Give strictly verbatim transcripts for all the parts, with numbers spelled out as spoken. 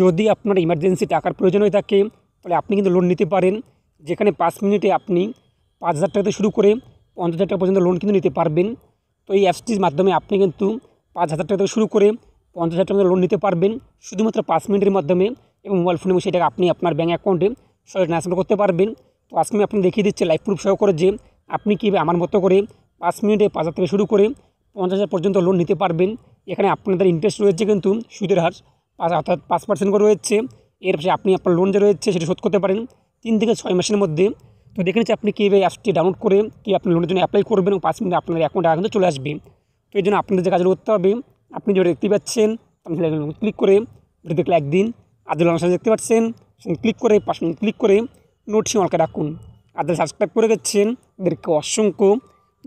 যদি আপনার ইমার্জেন্সি টাকার প্রয়োজন হয়ে থাকে তাহলে আপনি কিন্তু লোন নিতে পারেন, যেখানে পাঁচ মিনিটে আপনি পাঁচ হাজার টাকা থেকে শুরু করে পঞ্চাশ হাজার টাকা পর্যন্ত লোন কিন্তু নিতে পারবেন। তো এই অ্যাপসটির মাধ্যমে আপনি কিন্তু পাঁচ হাজার টাকা থেকে শুরু করে পঞ্চাশ হাজার টাকা লোন নিতে পারবেন শুধুমাত্র পাঁচ মিনিটের মাধ্যমে, এবং মোবাইল ফোনে বসে সেটাকে আপনি আপনার ব্যাঙ্ক অ্যাকাউন্টে সরাসরি ট্রান্সফার করতে পারবেন। তো আজকে আমি আপনি দেখিয়ে দিচ্ছি লাইভ প্রুফ সহ করে যে আপনি কীভাবে আমার মতো করে পাঁচ মিনিটে পাঁচ হাজার থেকে শুরু করে পঞ্চাশ হাজার পর্যন্ত লোন নিতে পারবেন। এখানে আপনাদের ইন্টারেস্ট রয়েছে কিন্তু সুদের হার পাঁচ অর্থাৎ পাঁচ পার্সেন্ট করে রয়েছে। এর পাশে আপনি আপনার লোন যে রয়েছে সেটা শোধ করতে পারেন তিন থেকে ছয় মাসের মধ্যে। তো দেখে নিচ্ছি আপনি কীভাবে অ্যাপসটি ডাউনলোড করে কি আপনি লোনের জন্য অ্যাপ্লাই করবেন এবং পাঁচ মিনিটে আপনার অ্যাকাউন্টে টাকা কিন্তু চলে আসবে। তো এই জন্য আপনাদের যে কাজ করতে হবে, আপনি যেটা দেখতে পাচ্ছেন আপনি ক্লিক করে ভিডিওতে ক্লিক দিন, আর যে লোনের সাথে দেখতে পাচ্ছেন ক্লিক করে পাশে ক্লিক করে নোটিশ অলকে রাখুন, আর যারা সাবস্ক্রাইব করে গেছেন এদেরকে অসংখ্য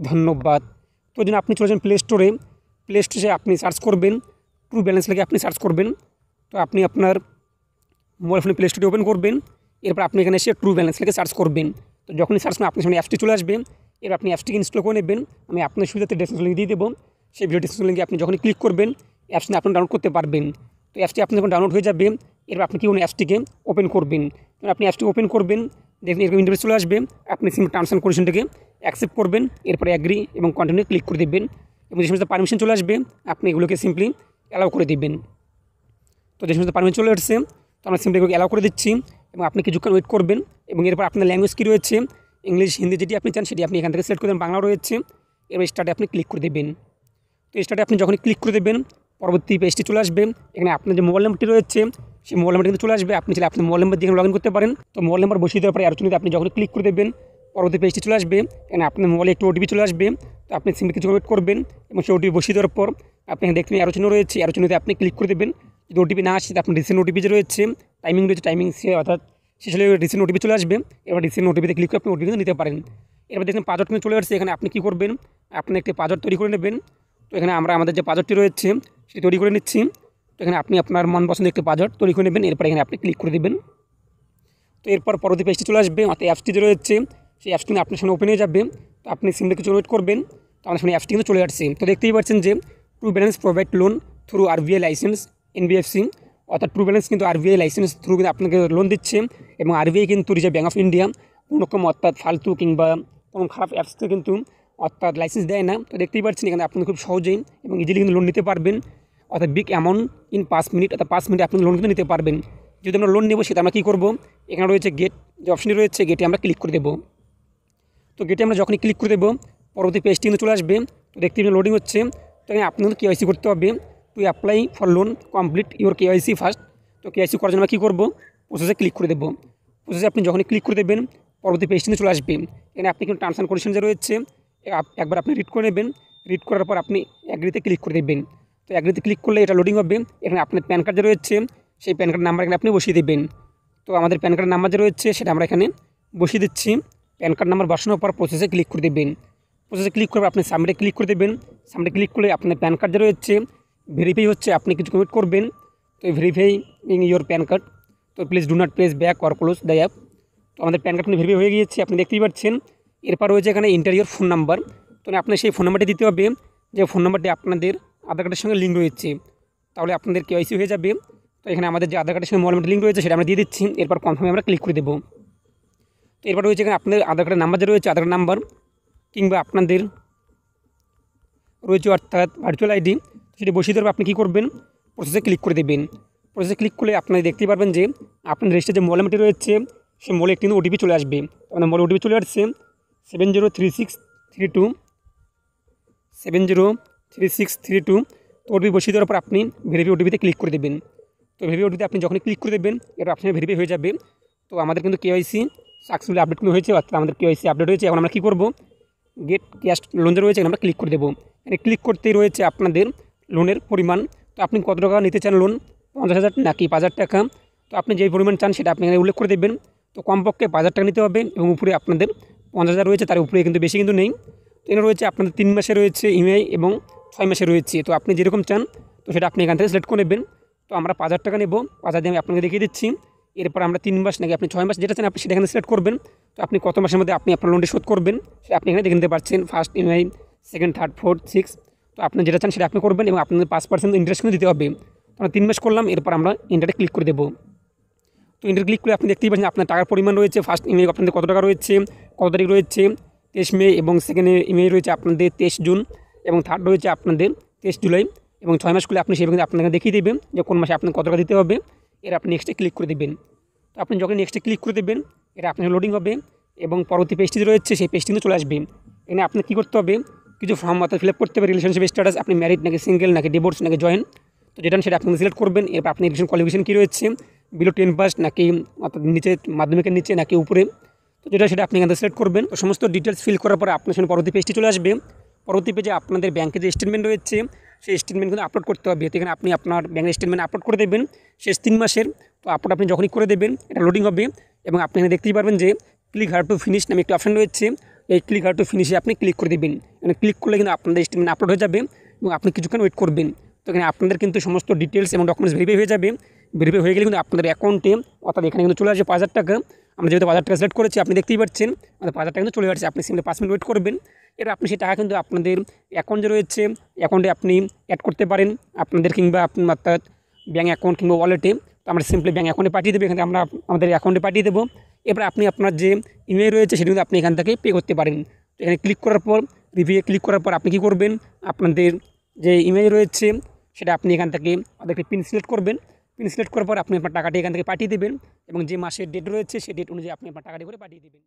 ধন্যবাদ। তো এই জন্য আপনি চলেছেন প্লে স্টোরে, প্লে স্টোরে আপনি সার্চ করবেন ট্রু ব্যালেন্স লেগে আপনি সার্চ করবেন। তো আপনি আপনার মোবাইল ফোনে প্লে স্টোরটি ওপেন করবেন, এরপর আপনি এখানে এসে ট্রু ব্যালেন্স লেগে সার্চ করবেন। তো যখনই সার্চ করবেন আপনি সামনে অ্যাপসটি চলে আসবেন, এবার আপনি অ্যাপসটিকে ইনস্টল করে নেবেন। আমি আপনার সুবিধাতে ডেসক্রিপশন লিঙ্ক দিয়ে দেবো, সেই ভিডিও ডেসক্রিপশন লিঙ্কে আপনি যখন ক্লিক করবেন অ্যাপসটি আপনি ডাউনলোড করতে পারবেন। তো অ্যাপসটি আপনি যখন ডাউনলোড হয়ে যাবে এরপর আপনি কি কোনো অ্যাপসটিকে ওপেন করবেন, তখন আপনি অ্যাপসটি ওপেন করবেন, দেখুন এরকম ইন্টারফেস চলে আসবে। আপনি সিম্পল টার্মস অ্যান্ড কন্ডিশনটাকে অ্যাকসেপ্ট করবেন, এরপরে অ্যাগ্রি এবং কন্টিনিউ ক্লিক করে দেবেন, এবং যে সমস্ত পারমিশন চলে আসবে আপনি এগুলোকে সিম্পলি অ্যালাউ করে দেবেন। তো যে সমস্ত পারমিশন চলে আসছে তো আমরা সিম্পলি এগুলোকে অ্যালাউ করে দিচ্ছি, এবং আপনি কিছুক্ষণ ওয়েট করবেন। এবং এরপর আপনার ল্যাঙ্গুয়েজ কী রয়েছে, ইংলিশ হিন্দি যেটি আপনি চান সেটি আপনি এখান থেকে সিলেক্ট করে দেবেন, বাংলা রয়েছে, এবার স্টার্টে আপনি ক্লিক করে দেবেন। তো স্টার্টে আপনি যখন ক্লিক করে দেবেন পরবর্তী পেজটি চলে আসবে, এখানে আপনার যে মোবাইল নাম্বারটি রয়েছে সেই মোবাইল নাম্বারটি কিন্তু চলে আসবে। আপনি চাইলে আপনার মোবাইল নাম্বার দিয়ে লগ ইন করতে পারেন। তো মোবাইল নাম্বার বসিয়ে দেওয়ার পরে আলোচনাতে আপনি যখন ক্লিক করে দেবেন পরবর্তী পেজটি চলে আসবে, এখানে আপনার মোবাইলে একটু ওটিপি চলে আসবে। তো আপনি সিম্পলি কিছু ওয়েট করবেন, এবং সেই ওটিপি বসিয়ে দেওয়ার পর আপনি এখানে দেখতে আলোচনা রয়েছে আলোচনাতে আপনি ক্লিক করে দেবেন। যদি ওটিপি না আসে আপনার রিসেন্ট ওটিপি যে রয়েছে টাইমিং রয়েছে টাইমিং সে অর্থাৎ শেষ হলে রিসেন্ট ওটিপি চলে আসবে, এবার রিসেন্ট ওটিপিতে ক্লিক করে আপনি ওটিপি নিতে পারেন। এবার দেখেন পাসওয়ার্ড কিন্তু চলে আসছে, এখানে আপনি কী করবেন আপনি একটি পাসওয়ার্ড তৈরি করে নেবেন। তো এখানে আমরা আমাদের যে পাসওয়ার্ডটি রয়েছে সেটি তৈরি করে নিচ্ছি। তো এখানে আপনি আপনার মন পছন্দের একটি পাসওয়ার্ড তৈরি করে নেবেন, এরপর এখানে আপনি ক্লিক করে দেবেন। তো এরপর পরবর্তী পেজটি চলে আসবে, অর্থাৎ অ্যাপসটি যে রয়েছে সেই অ্যাপসটি আপনার সামনে ওপেন হয়ে যাবে। তো আপনি সিমটা কিছু ওয়েট করবেন, তো আমার সামনে অ্যাপসটি কিন্তু চলে আসছে। তো দেখতেই পাচ্ছেন যে true balance provide loan through RBI licence NBFC, অর্থাৎ ট্রু ব্যালেন্স কিন্তু আরবিআই লাইসেন্স থ্রু কিন্তু আপনাকে লোন দিচ্ছে, এবং আরবিআই কিন্তু রিজার্ভ ব্যাঙ্ক অফ ইন্ডিয়া কোনোরকম অর্থাৎ ফালতু কিংবা কোনো খারাপ অ্যাপসকে কিন্তু অর্থাৎ লাইসেন্স দেয় না। তো দেখতেই পাচ্ছেন এখানে আপনি খুব সহজেই এবং ইজিলি কিন্তু লোন নিতে পারবেন, অর্থাৎ বিগ অ্যামাউন্ট ইন পাঁচ মিনিট অর্থাৎ পাঁচ মিনিটে আপনি লোন কিন্তু নিতে পারবেন। যদি আমরা লোন নেব সেটা আমরা কী করবো, এখানে রয়েছে গেট যে অপশনটি রয়েছে গেটে আমরা ক্লিক করে দেবো। তো গেটে আমরা যখনই ক্লিক করে দেবো পরবর্তী পেজটি কিন্তু চলে আসবে। তো দেখতে পাচ্ছেন লোডিং হচ্ছে। তো এখানে আপনার কেওয়াইসি করতে হবে, to apply for loan complete your KYC first. তো কেওয়াইসি করার জন্য আমরা কী করবো প্রসেসে ক্লিক করে দেবো। প্রসেসে আপনি যখনই ক্লিক করে দেবেন পরবর্তী পেজটি চলে আসবে, এখানে আপনি কিন্তু টার্মস অ্যান্ড কন্ডিশন যে রয়েছে একবার আপনি রিড করে নেবেন, রিড করার পর আপনি অ্যাগ্রিতে ক্লিক করে দেবেন। তো অ্যাগ্রিতে ক্লিক করলে এটা লোডিং হবে। এখানে আপনার প্যান কার্ড যে রয়েছে সেই প্যান কার্ড নাম্বার এখানে আপনি বসিয়ে দেবেন। তো আমাদের প্যান কার্ড নাম্বার যে রয়েছে সেটা আমরা এখানে বসিয়ে দিচ্ছি। প্যান কার্ড নাম্বার বসানোর পর প্রসেসে ক্লিক করে দেবেন। প্রসেসে ক্লিক করে আপনি সামনে ক্লিক করে দেবেন, সামনে ক্লিক করলে আপনার প্যান কার্ড যে রয়েছে ভেরিফাই হচ্ছে, আপনি কিছু কমেন্ট করবেন। তো verify in your PAN card, তো please do not place back or close the app. তো আমাদের প্যান কার্ড ভেরিফাই হয়ে গিয়েছে আপনি দেখতেই পাচ্ছেন। এরপর রয়েছে এখানে ইন্টারিয়র ফোন নাম্বার, তো আপনার সেই ফোন নাম্বারটি দিতে হবে যে ফোন নাম্বারটি আপনাদের আধার কার্ডের সঙ্গে লিঙ্ক রয়েছে, তাহলে আপনাদের কেওয়াইসি হয়ে যাবে। তো এখানে আমাদের যে আধার কার্ডের সঙ্গে মোবাইল নাম্বার লিঙ্ক রয়েছে সেটা আমরা দিয়ে দিচ্ছি, এরপর কনফার্মে আমরা ক্লিক করে দেবো। তো এরপর রয়েছে এখানে আপনাদের আধার কার্ডের নাম্বার যে রয়েছে আধার কার্ড নাম্বার কিংবা আপনাদের রয়েছে অর্থাৎ ভার্চুয়াল আইডি, সেটি বসিয়ে দেওয়ার আপনি কী করবেন প্রসেসে ক্লিক করে দেবেন। প্রসেসে ক্লিক করলে আপনি দেখতে পারবেন যে আপনার রেজিস্টার যে মোবাইল নাম্বারটি রয়েছে সেই মোবাইলে একটি ওটিপি চলে আসবে। আপনার মোবাইল ওটিপি চলে আসছে seven zero three six three two seven zero three six three two তো ওটিপি বসিয়ে দেওয়ার পর আপনি ভেরিফাই ওটিপিতে ক্লিক করে দেবেন। তো ভেরিফাই ওটিপিতে আপনি যখন ক্লিক করে দেবেন এবার আপনার ভেরিফাই হয়ে যাবে। তো আমাদের কিন্তু কেওয়াইসি সাকসেসফুলি আপডেট কিন্তু হয়েছে, অর্থাৎ আমাদের কেওয়াইসি আপডেট হয়েছে। এখন আমরা কী করবো গেট ক্যাশ লোন রয়েছে আমরা ক্লিক করে দেবো। এখানে ক্লিক করতেই রয়েছে আপনাদের লোনের পরিমাণ, তো আপনি কত টাকা নিতে চান লোন, পঞ্চাশ হাজার নাকি পাঁচ হাজার টাকা, তো আপনি যেই পরিমাণ চান সেটা আপনি এখানে উল্লেখ করে দেবেন। তো কমপক্ষে পাঁচ হাজার টাকা নিতে হবে, এবং উপরে আপনাদের পঞ্চাশ হাজার রয়েছে তার উপরে কিন্তু বেশি কিন্তু নেই। তো এখানে রয়েছে আপনাদের তিন মাসে রয়েছে ইএমআই এবং ছয় মাসে রয়েছে, তো আপনি যেরকম চান তো সেটা আপনি এখান থেকে সিলেক্ট করে নেবেন। তো আমরা পাঁচ হাজার টাকা নেব, পাঁচ হাজার দিয়ে আমি আপনাকে দেখিয়ে দিচ্ছি। এরপর আমরা তিন মাস নাকি আপনি ছয় মাস যেটা চান আপনি সেটা এখানে সিলেক্ট করবেন। তো আপনি কত মাসের মধ্যে আপনি আপনার লোনটি শোধ করবেন সেটা আপনি এখানে দেখে নিতে পারছেন, first EMI second third fourth six, তো আপনি যেটা চান সেটা আপনি করবেন, এবং আপনাদের পাঁচ পার্সেন্ট ইন্টারেস্ট কিন্তু দিতে হবে। তো तीन मास करलाम एरपर आमरा एंटारे क्लिक करे देब। तो एंटारे क्लिक करे आपनि देखतेई पाচ্ছেন আপনার টাকার পরিমাণ রয়েছে। ফার্স্ট ইমেইল আপনাদের কত টাকা রয়েছে, কত তারিখ রয়েছে তেইশ মে, এবং সেকেন্ড ইমেইল রয়েছে আপনাদের তেইশ জুন, এবং থার্ড রয়েছে আপনাদের তেইশ জুলাই, এবং ছয় মাস করলে আপনি সেভাবে আপনাকে দেখিয়ে দেবেন যে কোন মাসে আপনাকে কত টাকা দিতে হবে। এর আপনি নেক্সটে ক্লিক করে দেবেন। তো আপনি যখন নেক্সটে ক্লিক করে দেবেন এটা আপনার লোডিং হবে এবং পরবর্তী পেজটি রয়েছে সেই পেজটি কিন্তু চলে আসবে। এখানে আপনাকে কী করতে হবে, কিছু ফর্ম মাত্রা ফিল আপ করতে হবে। রিলেশনশিপ স্ট্যাটাস, আপনি ম্যারিড নাকি সিঙ্গেল নাকি ডিভোর্স নাকি জয়েন্ট, তো যেটা সেটা আপনি সিলেক্ট করবেন। এরপর আপনি এডুকেশন কোয়ালিফিকেশন কী রয়েছে, বিলো টেন পাস নাকি অর্থাৎ নিচে মাধ্যমিকের নিচে নাকি উপরে, তো যেটা সেটা আপনি এখানে সিলেক্ট করবেন। তো সমস্ত ডিটেলস ফিল করার পরে আপনার সামনে পরবর্তী পেজটি চলে আসবে। পরবর্তী পেজে আপনাদের ব্যাংকের যে স্টেটমেন্ট রয়েছে সেই স্টেটমেন্ট কিন্তু আপলোড করতে হবে। এখানে আপনি আপনার ব্যাংকের স্টেটমেন্ট আপলোড করে দেবেন শেষ তিন মাসের। তো আপলোড আপনি যখনই করে দেবেন এটা লোডিং হবে এবং আপনি এখানে দেখতেই পারবেন যে ক্লিক হার টু ফিনিশ নামে একটা অপশান রয়েছে। এই ক্লিক হার টু ফিনিশে আপনি ক্লিক করে দেবেন। এখানে ক্লিক করলে কিন্তু আপনাদের স্টেটমেন্ট আপলোড হয়ে যাবে এবং আপনি কিছুক্ষণ ওয়েট করবেন। তো এখানে আপনাদের কিন্তু সমস্ত ডিটেলস এবং ডকুমেন্টস ভেরিফাই হয়ে যাবে। ভেরিফাই হয়ে গেলে কিন্তু আপনাদের অ্যাকাউন্টে অর্থাৎ এখানে কিন্তু চলে আসবে পাঁচ হাজার টাকা। আমরা যেহেতু পাঁচ হাজার টাকা সিলেক্ট করেছি আপনি দেখতেই পাচ্ছেন আমাদের পাঁচ হাজার টাকা কিন্তু চলে যাচ্ছে। আপনি সিম্পলি পাঁচ মিনিট ওয়েট করবেন। এর আপনি সেই টাকা কিন্তু আপনাদের অ্যাকাউন্ট যে রয়েছে অ্যাকাউন্টে আপনি অ্যাড করতে পারেন আপনাদের কিংবা আপনার অর্থাৎ ব্যাঙ্ক অ্যাকাউন্ট কিংবা ওয়ালেটে। তো আমরা সিম্পলি ব্যাঙ্ক অ্যাকাউন্টে পাঠিয়ে দেবো, এখানে আমরা আমাদের অ্যাকাউন্টে পাঠিয়ে দেবো। এবার আপনি আপনার যে ইমেল রয়েছে সেটা কিন্তু আপনি এখান থেকে পে করতে পারেন। তো এখানে ক্লিক করার পর রিভিউ ক্লিক করার পর আপনি কী করবেন, আপনাদের যে ইমেল রয়েছে সেটা আপনি এখান থেকে একটা পিন সিলেক্ট করবেন। পিন সিলেক্ট করার পর আপনি আপনার টাকাটি এখান থেকে পাঠিয়ে দেবেন এবং যে মাসের ডেট রয়েছে সেই ডেট অনুযায়ী আপনি আপনার টাকাটি করে পাঠিয়ে দেবেন।